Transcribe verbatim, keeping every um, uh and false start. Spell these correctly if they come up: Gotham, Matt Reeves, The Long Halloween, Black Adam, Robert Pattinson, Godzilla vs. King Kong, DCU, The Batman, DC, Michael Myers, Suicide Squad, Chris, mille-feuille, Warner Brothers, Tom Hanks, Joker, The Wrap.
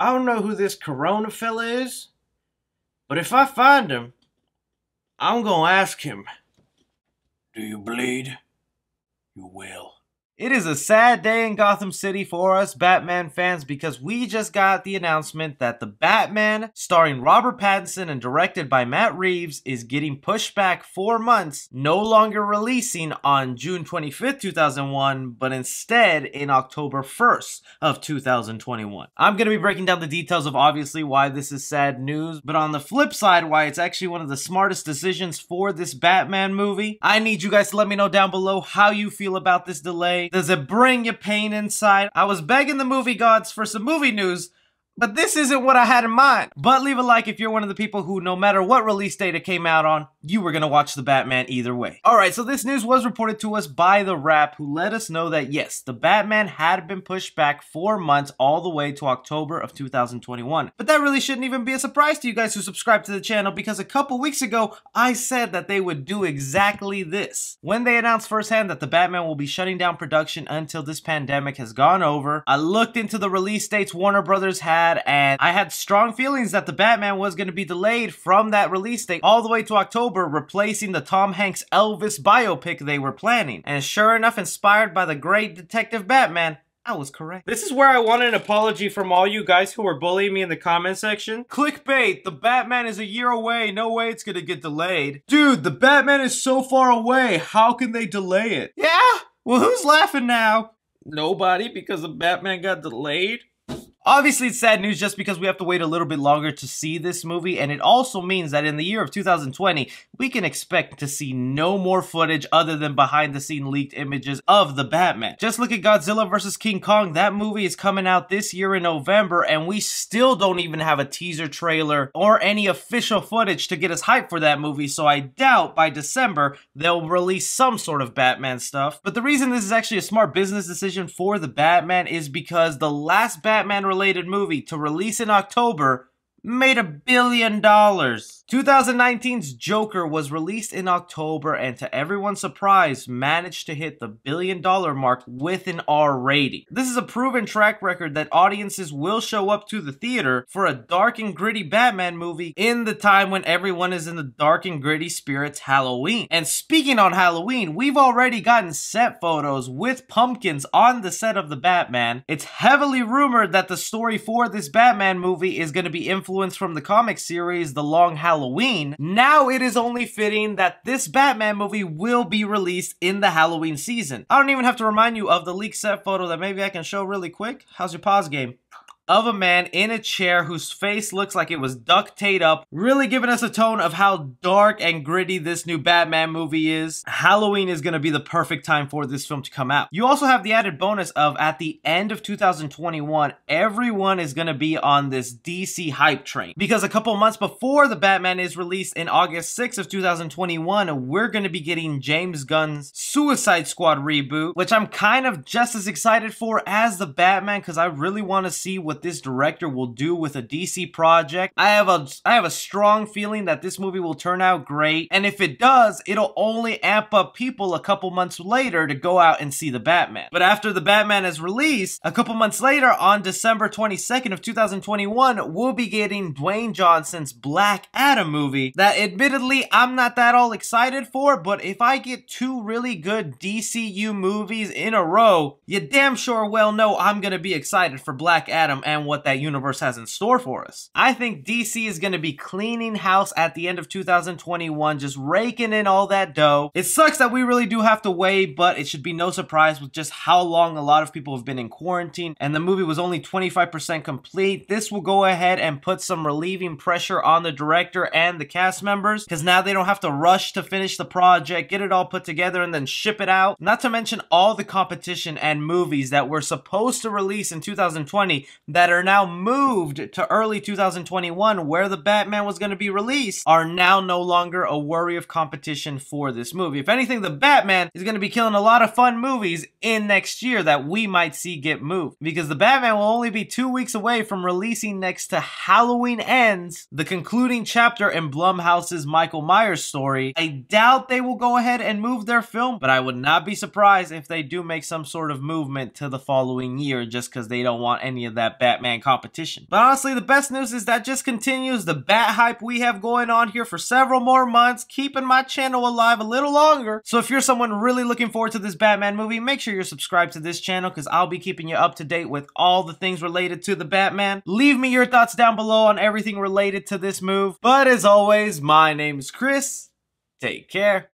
I don't know who this Corona fella is, but if I find him, I'm gonna ask him. Do you bleed? You will. It is a sad day in Gotham City for us Batman fans because we just got the announcement that The Batman, starring Robert Pattinson and directed by Matt Reeves, is getting pushed back four months, no longer releasing on June twenty-fifth two thousand one, but instead in October first of two thousand twenty-one. I'm going to be breaking down the details of obviously why this is sad news, but on the flip side, why it's actually one of the smartest decisions for this Batman movie. I need you guys to let me know down below how you feel about this delay. Does it bring you pain inside? I was begging the movie gods for some movie news, but this isn't what I had in mind. But leave a like if you're one of the people who, no matter what release date it came out on, you were gonna watch The Batman either way. Alright, so this news was reported to us by The Wrap, who let us know that yes, The Batman had been pushed back four months all the way to October of two thousand twenty-one. But that really shouldn't even be a surprise to you guys who subscribe to the channel, because a couple weeks ago, I said that they would do exactly this. When they announced firsthand that The Batman will be shutting down production until this pandemic has gone over, I looked into the release dates Warner Brothers had, and I had strong feelings that The Batman was going to be delayed from that release date all the way to October, replacing the Tom Hanks Elvis biopic they were planning. And sure enough, inspired by the great Detective Batman, I was correct. This is where I want an apology from all you guys who were bullying me in the comment section. Clickbait! The Batman is a year away. No way it's gonna get delayed. Dude, The Batman is so far away. How can they delay it? Yeah? Well, who's laughing now? Nobody, because The Batman got delayed. Obviously, it's sad news just because we have to wait a little bit longer to see this movie, and it also means that in the year of two thousand twenty, we can expect to see no more footage other than behind-the-scenes leaked images of The Batman. Just look at Godzilla versus. King Kong. That movie is coming out this year in November, and we still don't even have a teaser trailer or any official footage to get us hyped for that movie, so I doubt by December they'll release some sort of Batman stuff. But the reason this is actually a smart business decision for The Batman is because the last Batman related movie to release in October made a billion dollars. twenty nineteen's Joker was released in October and, to everyone's surprise, managed to hit the billion dollar mark with an R rating. This is a proven track record that audiences will show up to the theater for a dark and gritty Batman movie in the time when everyone is in the dark and gritty spirits Halloween. And speaking on Halloween, we've already gotten set photos with pumpkins on the set of The Batman. It's heavily rumored that the story for this Batman movie is going to be influenced from the comic series The Long Halloween. Now it is only fitting that this Batman movie will be released in the Halloween season. I don't even have to remind you of the leaked set photo that maybe I can show really quick. How's your pause game? Of a man in a chair whose face looks like it was duct taped up, really giving us a tone of how dark and gritty this new Batman movie is. Halloween is going to be the perfect time for this film to come out. You also have the added bonus of, at the end of two thousand twenty-one, everyone is going to be on this D C hype train, because a couple months before The Batman is released in August sixth of two thousand twenty-one, we're going to be getting James Gunn's Suicide Squad reboot, which I'm kind of just as excited for as The Batman, because I really want to see what this director will do with a D C project. I have a I have a strong feeling that this movie will turn out great, and if it does, it'll only amp up people a couple months later to go out and see The Batman. But after The Batman is released, a couple months later on December twenty-second of two thousand twenty-one, we'll be getting Dwayne Johnson's Black Adam movie that admittedly I'm not that all excited for, but if I get two really good D C U movies in a row, you damn sure well know I'm gonna be excited for Black Adam and what that universe has in store for us. I think D C is going to be cleaning house at the end of two thousand twenty-one, just raking in all that dough. It sucks that we really do have to wait, but it should be no surprise with just how long a lot of people have been in quarantine, and the movie was only twenty-five percent complete. This will go ahead and put some relieving pressure on the director and the cast members, because now they don't have to rush to finish the project, get it all put together, and then ship it out. Not to mention all the competition and movies that were supposed to release in two thousand twenty that are now moved to early two thousand twenty-one, where The Batman was going to be released, are now no longer a worry of competition for this movie. If anything, The Batman is going to be killing a lot of fun movies in next year that we might see get moved, because The Batman will only be two weeks away from releasing next to Halloween Ends, the concluding chapter in Blumhouse's Michael Myers story. I doubt they will go ahead and move their film, but I would not be surprised if they do make some sort of movement to the following year, just because they don't want any of that Batman competition. But honestly, the best news is that just continues the bat hype we have going on here for several more months, keeping my channel alive a little longer. So if you're someone really looking forward to this Batman movie, make sure you're subscribed to this channel because I'll be keeping you up to date with all the things related to the Batman. Leave me your thoughts down below on everything related to this move. But as always, my name is Chris. Take care.